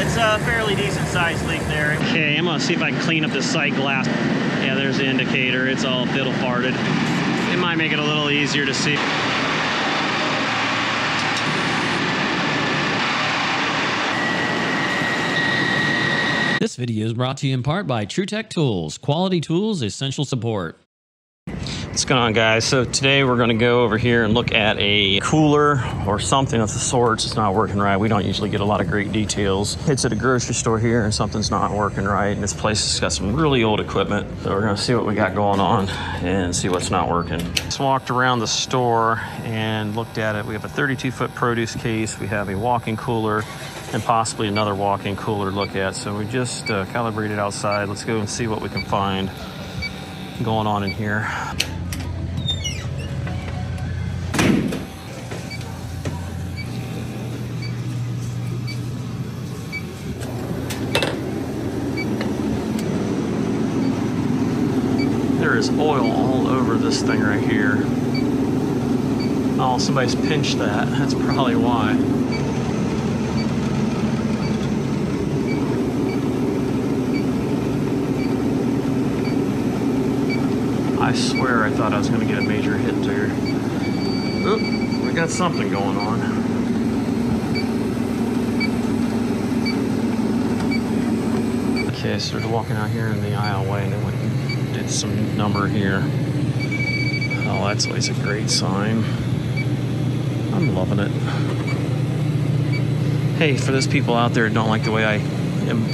It's a fairly decent sized leak there. Okay, I'm gonna see if I can clean up this sight glass. Yeah, there's the indicator. It's all fiddle farted. It might make it a little easier to see. This video is brought to you in part by TrueTech Tools. Quality tools, essential support. What's going on, guys? So today we're going to go over here and look at a cooler or something of the sorts. It's not working right. We don't usually get a lot of great details. It's at a grocery store here and something's not working right. And this place has got some really old equipment. So we're going to see what we got going on and see what's not working. Just walked around the store and looked at it. We have a 32-foot produce case. We have a walk-in cooler and possibly another walk-in cooler to look at. So we just calibrated outside. Let's go and see what we can find going on in here. There is oil all over this thing right here. Oh, somebody's pinched that. That's probably why. I swear I thought I was going to get a major hit there. Oop, we got something going on. Okay, so we're walking out here in the aisleway and then we did some number here. Oh, that's always a great sign. I'm loving it. Hey, for those people out there who don't like the way I'm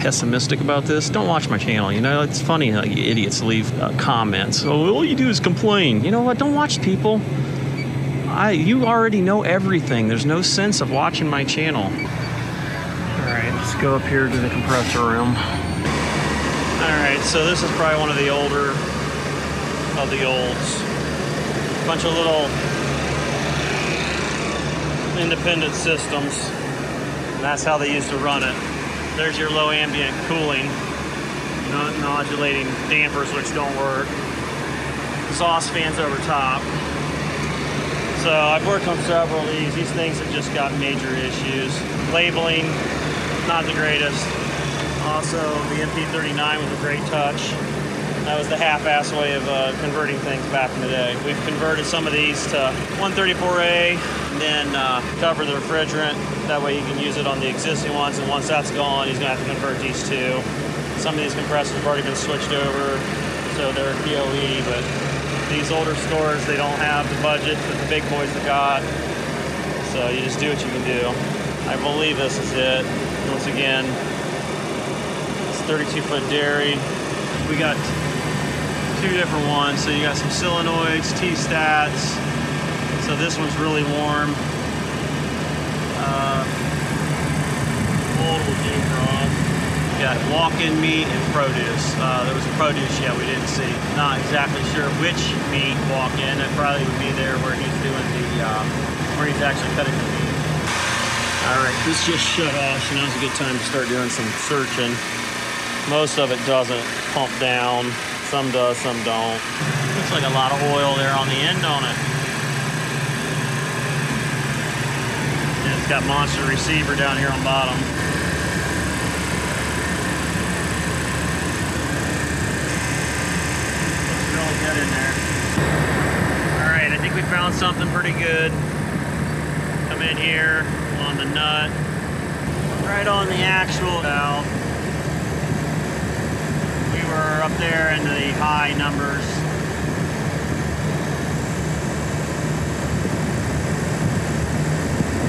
pessimistic about this, don't watch my channel. You know, it's funny how you idiots leave comments. Oh, all you do is complain. You know what? Don't watch people. You already know everything. There's no sense of watching my channel. All right, let's go up here to the compressor room. All right, so this is probably one of the older of the olds. Bunch of little independent systems. That's how they used to run it. There's your low ambient cooling, non-modulating dampers which don't work, exhaust fans over top. So I've worked on several of these. These things have just got major issues. Labeling, not the greatest. Also, the MP39 was a great touch. That was the half-ass way of converting things back in the day. We've converted some of these to 134A, and then cover the refrigerant. That way you can use it on the existing ones, and once that's gone, he's gonna have to convert these two. Some of these compressors have already been switched over, so they're POE, but these older stores, they don't have the budget that the big boys have got, so you just do what you can do. I believe this is it. Once again, it's 32-foot dairy. We got two different ones, so you got some solenoids, T-stats. So this one's really warm. We got walk-in meat and produce. There was a produce yet we didn't see. Not exactly sure which meat walk-in. It probably would be there where he's doing the where he's actually cutting the meat. All right, this just shut off, so now's a good time to start doing some searching. Most of it doesn't pump down. Some does, some don't. Looks like a lot of oil there on the end on it. And it's got monster receiver down here on bottom. Looks really good in there. All right, I think we found something pretty good. Come in here on the nut, right on the actual valve. We're up there into the high numbers.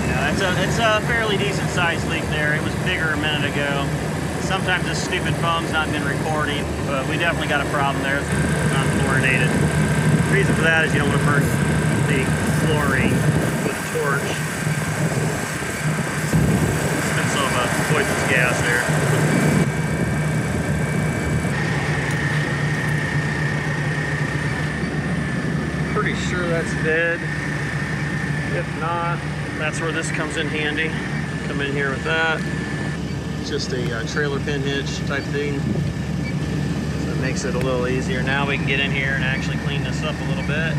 Yeah, it's a fairly decent sized leak there. It was bigger a minute ago. Sometimes this stupid phone's not been recording, but we definitely got a problem there. It's not fluorinated. The reason for that is you don't want to burn the fluorine with a torch. Spit some poisonous gas there. Pretty sure that's dead. If not, that's where this comes in handy. Come in here with that. It's just a trailer pin hitch type thing. So it makes it a little easier. Now we can get in here and actually clean this up a little bit.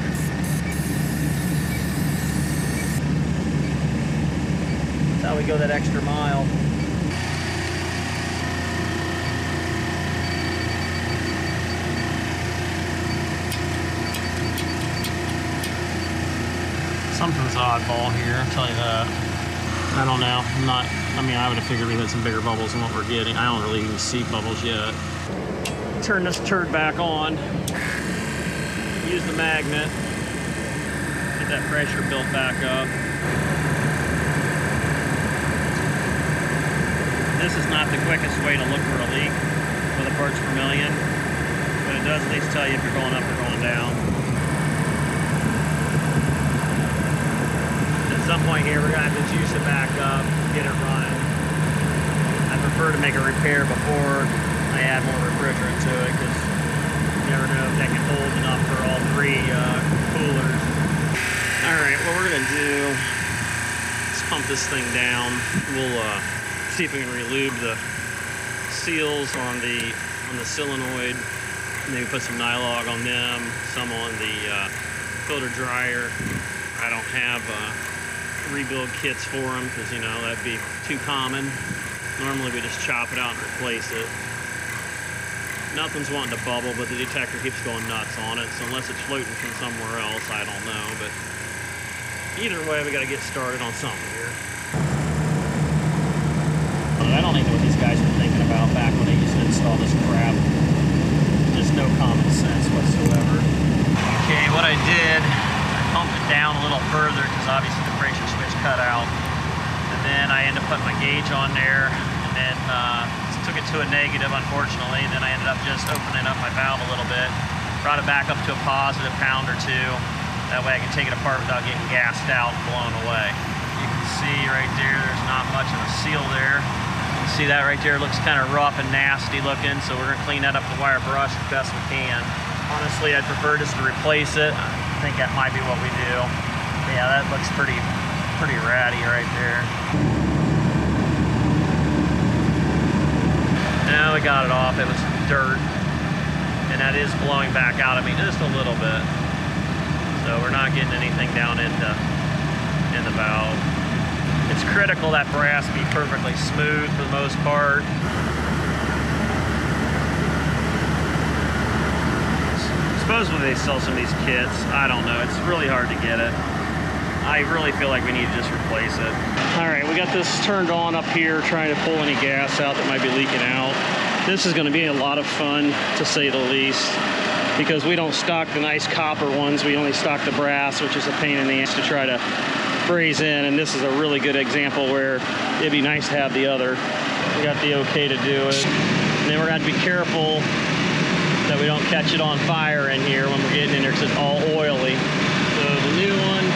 That's how we go that extra mile. something's oddball here, I'll tell you that. I don't know. I would have figured we had some bigger bubbles than what we're getting. I don't really even see bubbles yet. Turn this turd back on. Use the magnet. Get that pressure built back up. This is not the quickest way to look for a leak with a parts per million, but it does at least tell you if you're going up or going down. At some point here, we're going to have to juice it back up, get it running. I prefer to make a repair before I add more refrigerant to it, because you never know if that can hold enough for all three coolers. Alright, what we're going to do is pump this thing down. We'll see if we can relube the seals on the solenoid, maybe put some nylog on them, some on the filter dryer. I don't have rebuild kits for them because, you know, that'd be too common. Normally we just chop it out and replace it. Nothing's wanting to bubble, but the detector keeps going nuts on it, so unless it's floating from somewhere else, I don't know. But either way, we got to get started on something here. I don't even know what these guys were thinking about back when they used to install this crap. Just no common sense whatsoever. Okay, what I did, I pumped it down a little further because obviously the pressure switch cut out. And then I ended up putting my gauge on there, and then took it to a negative, unfortunately. Then I ended up just opening up my valve a little bit, brought it back up to a positive pound or two. That way I can take it apart without getting gassed out and blown away. You can see right there, there's not much of a seal there. You can see that right there, it looks kind of rough and nasty looking, so we're going to clean that up with a wire brush as best we can. Honestly, I'd prefer just to replace it. I think that might be what we do. Yeah, that looks pretty ratty right there. Now we got it off, it was dirt, and that is blowing back out at me just a little bit. So we're not getting anything down in the valve. It's critical that brass be perfectly smooth for the most part. Supposedly they sell some of these kits. I don't know, it's really hard to get it. I really feel like we need to just replace it. All right, we got this turned on up here, trying to pull any gas out that might be leaking out. This is gonna be a lot of fun, to say the least, because we don't stock the nice copper ones, we only stock the brass, which is a pain in the ass to try to braze in, and this is a really good example where it'd be nice to have the other. We got the okay to do it. And then we're gonna have to be careful that we don't catch it on fire in here when we're getting in there, because it's all oily. So the new one,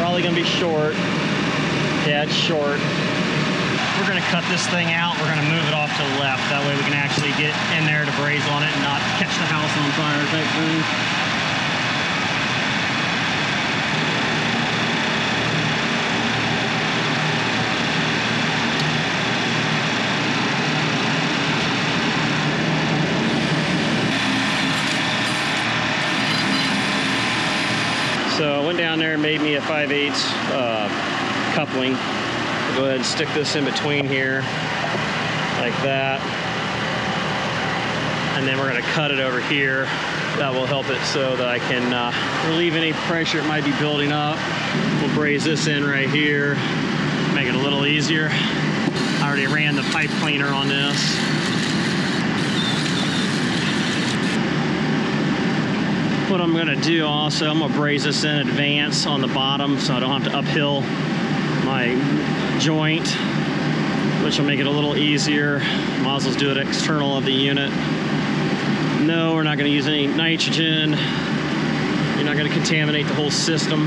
probably gonna be short. Yeah, it's short. We're gonna cut this thing out, we're gonna move it off to the left. That way we can actually get in there to braze on it and not catch the house on fire type thing. So I went down there and made me a 5/8 coupling. Go ahead and stick this in between here like that, and then we're going to cut it over here. That will help it so that I can relieve any pressure it might be building up. We'll braze this in right here, make it a little easier. I already ran the pipe cleaner on this. What I'm going to do also, I'm going to braze this in advance on the bottom so I don't have to uphill my joint, which will make it a little easier. Might as well do it external of the unit. No, we're not going to use any nitrogen. You're not going to contaminate the whole system.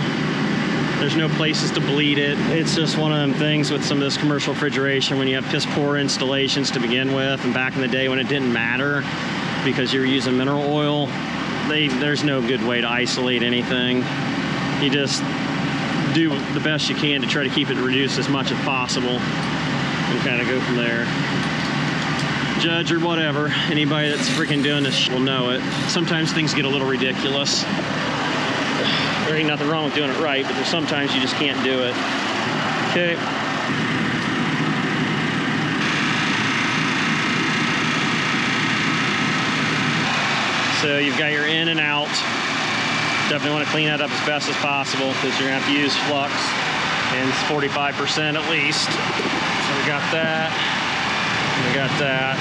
There's no places to bleed it. It's just one of them things with some of this commercial refrigeration when you have piss poor installations to begin with, and back in the day when it didn't matter because you were using mineral oil, there's no good way to isolate anything. You just do the best you can to try to keep it reduced as much as possible and kind of go from there. Judge or whatever, anybody that's freaking doing this will know it. Sometimes things get a little ridiculous. There ain't nothing wrong with doing it right, but there's sometimes you just can't do it. Okay. So you've got your in and out. Definitely want to clean that up as best as possible because you're going to have to use flux, and it's 45% at least. So we got that, and we got that.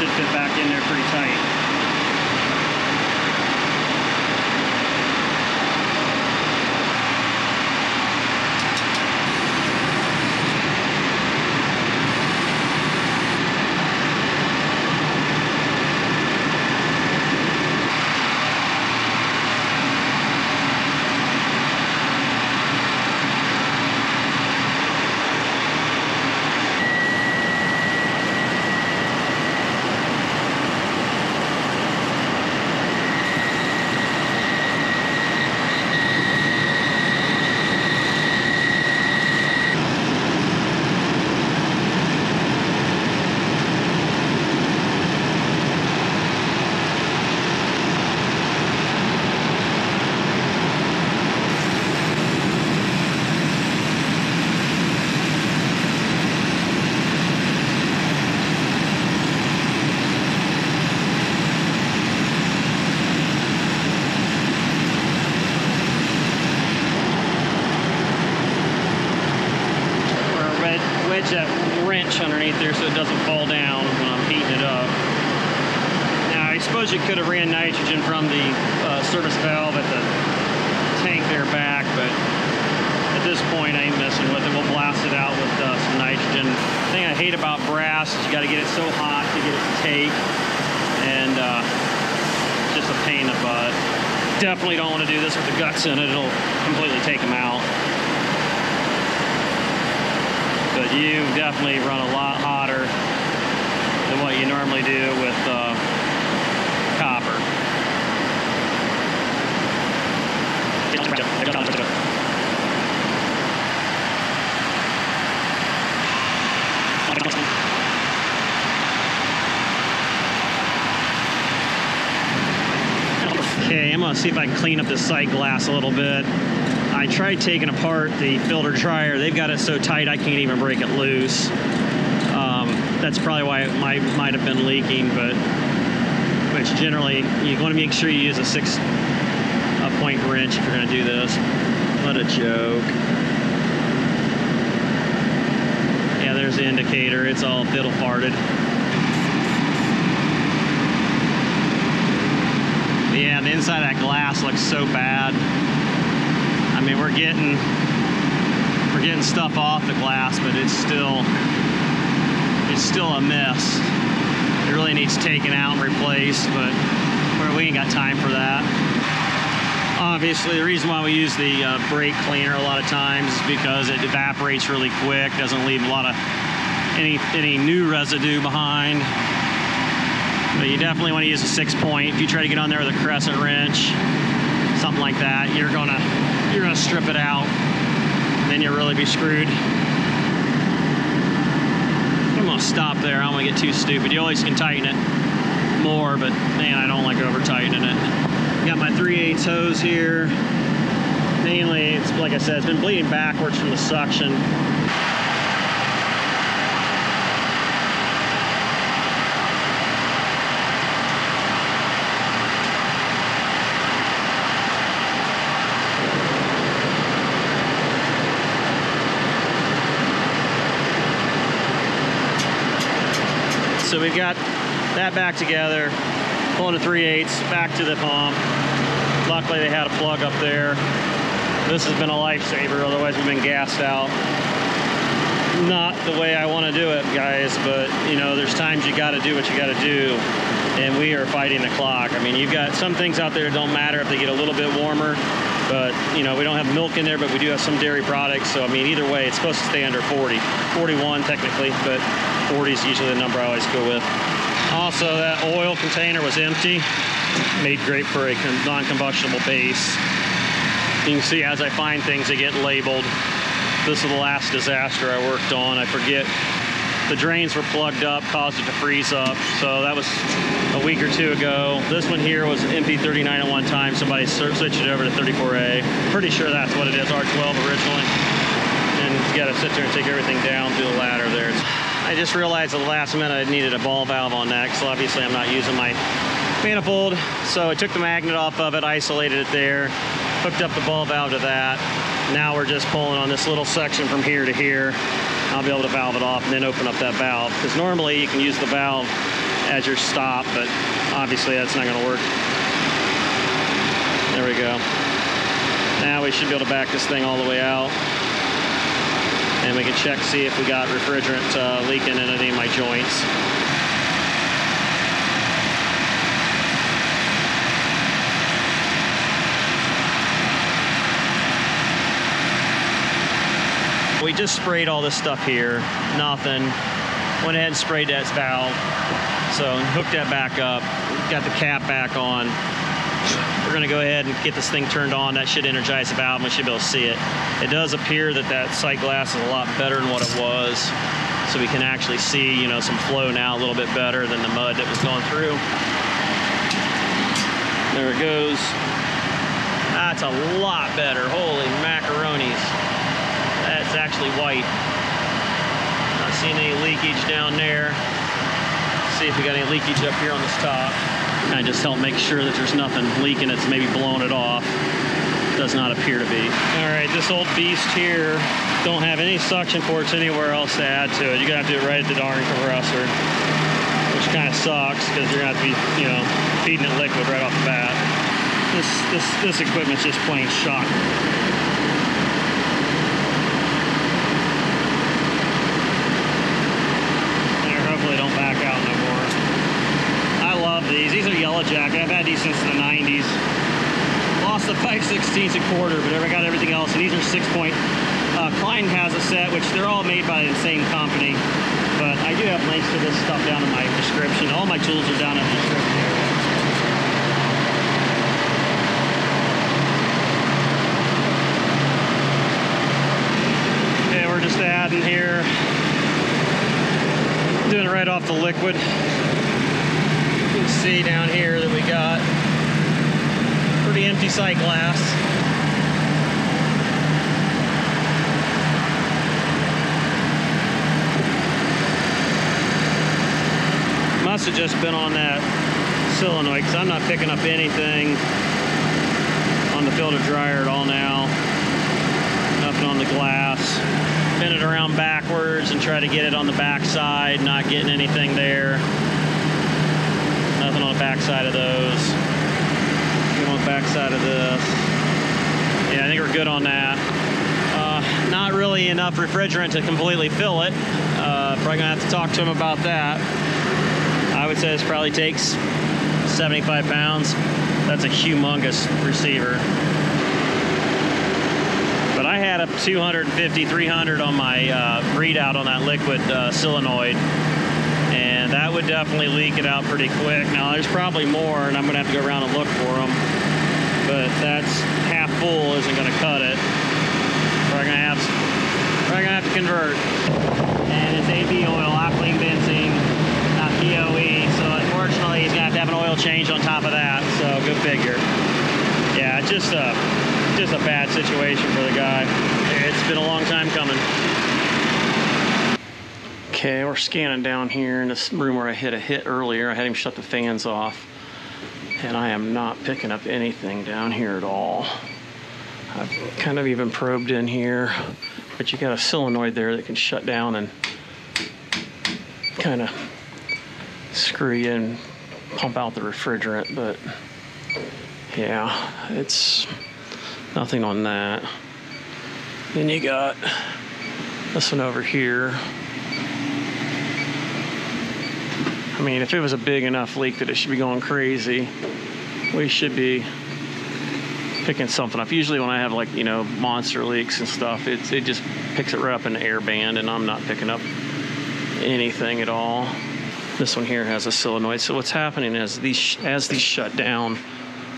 Should fit back in there pretty tight. That wrench underneath there so it doesn't fall down when I'm heating it up. Now I suppose you could have ran nitrogen from the service valve at the tank there back, but at this point I ain't messing with it. We'll blast it out with some nitrogen. The thing I hate about brass is you got to get it so hot to get it to take, and just a pain in the butt. Definitely don't want to do this with the guts in it. It'll completely take them out. But you definitely run a lot hotter than what you normally do with copper. Okay, I'm gonna see if I can clean up this sight glass a little bit. I tried taking apart the filter dryer. They've got it so tight I can't even break it loose. That's probably why it might have been leaking, but which generally you want to make sure you use a 6-point wrench if you're going to do this. What a joke. Yeah, there's the indicator. It's all fiddle farted. Yeah, the inside of that glass looks so bad. I mean, we're getting stuff off the glass, but it's still a mess. It really needs taken out and replaced, but we ain't got time for that. Obviously, the reason why we use the brake cleaner a lot of times is because it evaporates really quick, doesn't leave a lot of any new residue behind. But you definitely want to use a 6-point. If you try to get on there with a crescent wrench, something like that, you're gonna strip it out, and then you'll really be screwed. I'm gonna stop there. I don't wanna get too stupid. You always can tighten it more, but man, I don't like over tightening it. Got my 3/8 hose here. Mainly, it's like I said, it's been bleeding backwards from the suction. So we've got that back together, pulling the 3/8 back to the pump. Luckily they had a plug up there. This has been a lifesaver, otherwise we've been gassed out. Not the way I want to do it, guys, but you know, there's times you got to do what you got to do, and we are fighting the clock. I mean, you've got some things out there that don't matter if they get a little bit warmer, but you know, we don't have milk in there, but we do have some dairy products, so I mean, either way, it's supposed to stay under 40. 41 technically, but 40 is usually the number I always go with. Also, that oil container was empty. Made great for a non-combustible base. You can see as I find things, they get labeled. This is the last disaster I worked on. I forget The drains were plugged up, caused it to freeze up. So that was a week or two ago. This one here was MP39 at one time. Somebody switched it over to 34A. Pretty sure that's what it is, R12 originally. And you gotta sit there and take everything down through the ladder there. I just realized at the last minute I needed a ball valve on that, so obviously I'm not using my manifold. So I took the magnet off of it, isolated it there, hooked up the ball valve to that. Now we're just pulling on this little section from here to here. I'll be able to valve it off and then open up that valve, because normally you can use the valve as your stop, but obviously that's not gonna work. There we go. Now we should be able to back this thing all the way out. And we can check, see if we got refrigerant leaking in any of my joints. We just sprayed all this stuff here, nothing. Went ahead and sprayed that valve. So hooked that back up, got the cap back on. We're gonna go ahead and get this thing turned on. That should energize the valve and we should be able to see it. It does appear that that sight glass is a lot better than what it was. So we can actually see, you know, some flow now a little bit better than the mud that was going through. There it goes. That's a lot better, holy macaronis. That's actually white. Not seeing any leakage down there. Let's see if we got any leakage up here on this top. I just help make sure that there's nothing leaking. It's maybe blowing it off. Does not appear to be. All right, this old beast here don't have any suction ports anywhere else to add to it. You're gonna have to do it right at the darn compressor, which kind of sucks because you're gonna have to be, you know, feeding it liquid right off the bat. This equipment's just plain shocking. There, hopefully don't back out no more. I love these. These are Yellow Jacket. I've had these since the 90s. Lost the 5/16 a quarter, but I got everything else. And these are 6-point. Klein has a set, which they're all made by the same company. But I do have links to this stuff down in my description. All my tools are down in the description area. Okay, we're just adding here. Doing it right off the liquid. You can see down here that we got pretty empty sight glass. Must have just been on that solenoid, because I'm not picking up anything on the filter dryer at all now. Nothing on the glass. Bend it around backwards and try to get it on the back side, not getting anything there. Nothing on the back side of those. Get on the back side of this. Yeah, I think we're good on that. Not really enough refrigerant to completely fill it. Probably gonna have to talk to him about that. I would say this probably takes 75 pounds. That's a humongous receiver. But I had up 250, 300 on my readout on that liquid solenoid. And that would definitely leak it out pretty quick. Now there's probably more, and I'm gonna have to go around and look for them, but that's half full isn't gonna cut it. We're gonna have to convert. And it's AB oil, alkylene benzene, not POE, so unfortunately he's gonna have to have an oil change on top of that, so go figure. Yeah, just a bad situation for the guy. It's been a long time coming. Okay, we're scanning down here in this room where I hit a hit earlier. I had him shut the fans off, and I am not picking up anything down here at all. I've kind of even probed in here, but you got a solenoid there that can shut down and kind of screw you and pump out the refrigerant, but yeah, it's nothing on that. Then you got this one over here. I mean, if it was a big enough leak that it should be going crazy, we should be picking something up. Usually when I have, like, you know, monster leaks and stuff, it just picks it right up in the air band, and I'm not picking up anything at all. This one here has a solenoid. So what's happening is as these shut down,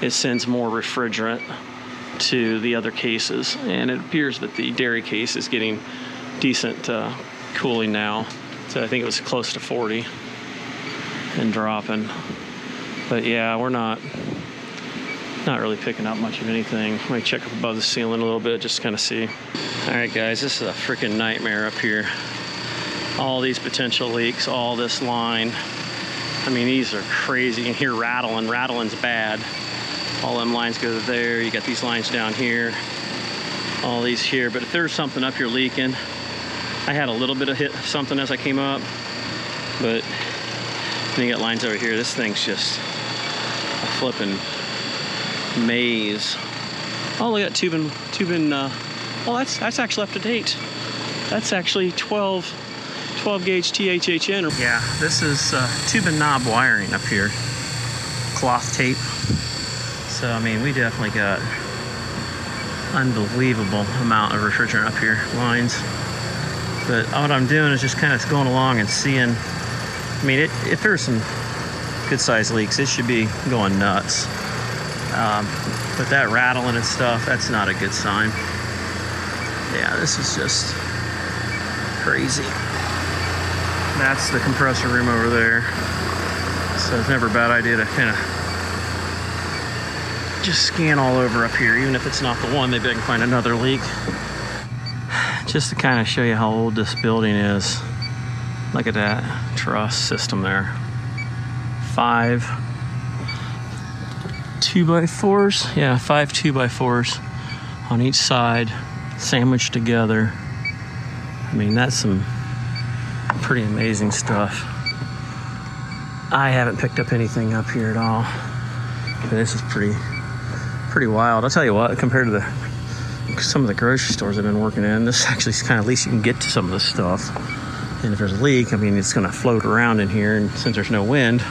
it sends more refrigerant to the other cases. And it appears that the dairy case is getting decent cooling now. So I think it was close to 40 and dropping. But yeah, we're not really picking up much of anything. Let me check up above the ceiling a little bit, just to kind of see. All right, guys, this is a freaking nightmare up here. All these potential leaks, all this line. I mean, these are crazy. You can hear rattling. Rattling's bad. All them lines go there. You got these lines down here. All these here. But if there's something up here leaking, I had a little bit of hit something as I came up. But then you got lines over here. This thing's just a flipping maze. Oh, look at that tubing. Oh, that's actually up to date. That's actually 12 gauge THHN. Yeah, this is tube and knob wiring up here. Cloth tape. So, I mean, we definitely got unbelievable amount of refrigerant up here, lines. But what I'm doing is just kind of going along and seeing. I mean, if there's some good sized leaks, it should be going nuts. But that rattling and stuff, that's not a good sign. Yeah, this is just crazy. That's the compressor room over there. So it's never a bad idea to kind of just scan all over up here. Even if it's not the one, maybe I can find another leak. Just to kind of show you how old this building is. Look at that truss system there. 5 2x4s. Yeah, 5 2x4s on each side, sandwiched together. I mean, that's some pretty amazing stuff. I haven't picked up anything up here at all. But this is pretty wild. I'll tell you what, compared to some of the grocery stores I've been working in, this actually is kind of at least you can get to some of this stuff. And if there's a leak, I mean, it's gonna float around in here, and since there's no wind,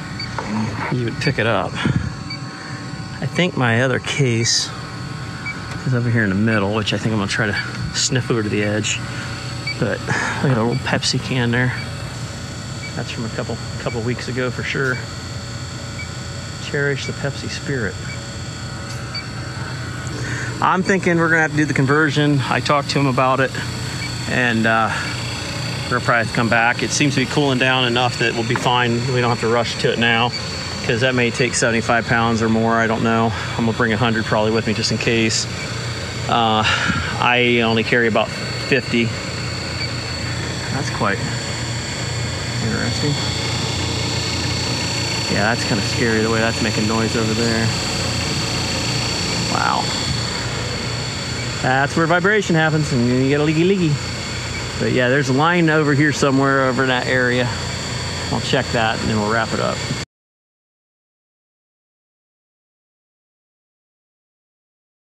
you would pick it up. I think my other case is over here in the middle, which I think I'm gonna try to sniff over to the edge. But I got a little Pepsi can there. That's from a couple weeks ago for sure. Cherish the Pepsi spirit. I'm thinking we're gonna have to do the conversion. I talked to him about it, and we're gonna probably have to come back. It seems to be cooling down enough that we'll be fine. We don't have to rush to it now, because that may take 75 pounds or more, I don't know. I'm gonna bring 100 probably with me just in case. I only carry about 50. That's quite interesting. Yeah, that's kind of scary the way that's making noise over there. Wow. That's where vibration happens and you get a leaky. But yeah, there's a line over here somewhere over in that area. I'll check that and then we'll wrap it up.